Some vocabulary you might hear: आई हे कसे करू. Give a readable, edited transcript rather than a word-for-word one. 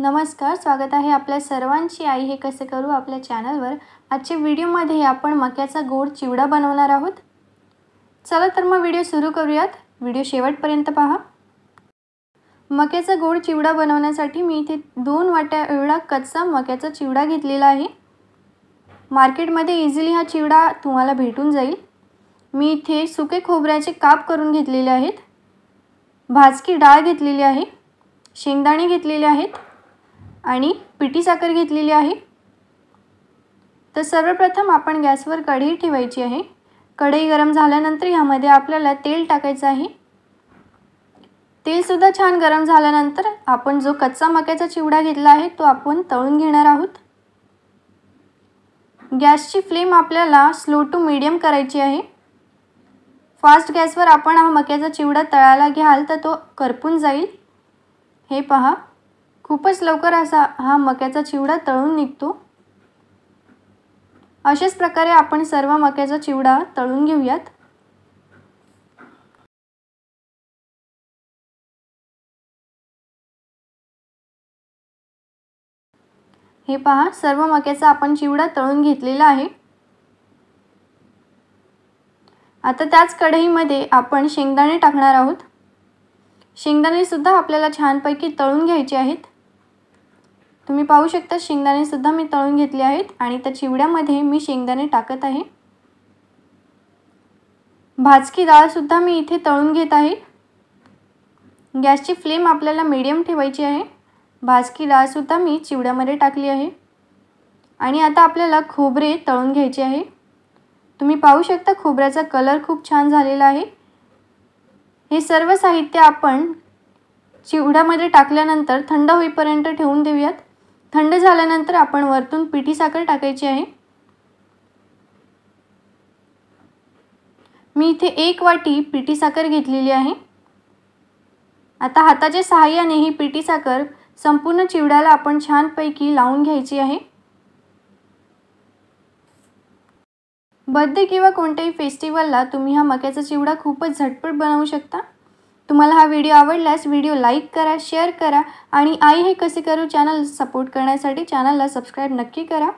नमस्कार, स्वागत आहे आपल्या सर्वांची आई हे कसे करू आपल्या चॅनलवर। आजच्या व्हिडिओमध्ये आपण मक्याचा गोड चिवडा बनवणार आहोत। चला तर मग व्हिडिओ सुरू करूयात। व्हिडिओ शेवटपर्यंत पहा। मक्याचा गोड चिवडा बनवण्यासाठी मी इथे 2 वाट्या एवढा कच्चा मक्याचा चिवडा घेतलेला आहे। मार्केटमध्ये इझिली हा चिवडा तुम्हाला भेटून जाईल। मी इथे सुके खोबऱ्याचे काप करून घेतलेले आहेत। भाजकी डाळ घेतलेली आहे। शेंगदाणे घेतलेले आहेत आणि पिठी साखर घेतलेली आहे। तर सर्वप्रथम आपण गॅसवर कढई ठेवायची आहे। कढई गरम झाल्यानंतर यामध्ये आपल्याला तेल टाकायचं आहे। तेल सुद्धा छान गरम झाल्यानंतर आपण जो कच्चा मक्याचा चिवडा घेतला आहे तो आपण तळून घेणार आहोत। गॅसची फ्लेम आपल्याला स्लो टू मीडियम करायची आहे। फास्ट गॅसवर आपण हा मक्याचा चिवडा तळायला घ्याल तर तो करपून जाईल। हे पहा, खूपच लवकर असा हा मक्याचा चिवडा तळून निघतो। अशाच प्रकारे आपण सर्व मक्याचा चिवडा तळून घेऊयात। हे पहा, सर्व मक्याचा आपण चिवडा तळून घेतलेला आहे। आता त्याच कढईमध्ये आपण शेंगदाणे टाकणार आहोत। शेंगदाणे सुद्धा आपल्याला छानपैकी तळून घ्यायचे आहेत। तुम्ही पाहू शकता, शेंगदाणे सुद्धा मी तळून घेतले आहेत आणि त्या चिवड्यामध्ये मी शेंगदाणे टाकत आहे। भाजकी डाळ सुद्धा मी इथे तळून घेत आहे। गॅसची फ्लेम आपल्याला मीडियम ठेवायची आहे। भाजकी डाळ सुद्धा मी चिवड्यामध्ये टाकली आहे आणि आता आपल्याला खोबरे तळून घ्यायचे आहे। तुम्ही पाहू शकता, खोबऱ्याचा कलर खूप छान झालेला आहे। हे सर्व साहित्य आपण चिवड्यामध्ये टाकल्यानंतर थंड होईपर्यंत ठेवून देऊयात। थंड झाल्यानंतर आपण वरतून पिठी साखर टाकायची आहे। मी इथे 1 वाटी पिठी साखर घेतलेली आहे। आता हाताच्या सहाय्याने ही पिठी साखर संपूर्ण चिवड्याला आपण छानपैकी लावून घ्यायची आहे। बर्थडे किंवा कोणत्याही फेस्टिवलला तुम्ही हा मक्याचा चिवडा खूपच झटपट बनवू शकता। तुम्हाला हा व्हिडिओ आवडल्यास व्हिडिओ लाईक करा, शेअर करा आणि आई हे कसे करू चॅनल सपोर्ट करण्यासाठी चॅनलला सबस्क्राईब नक्की करा।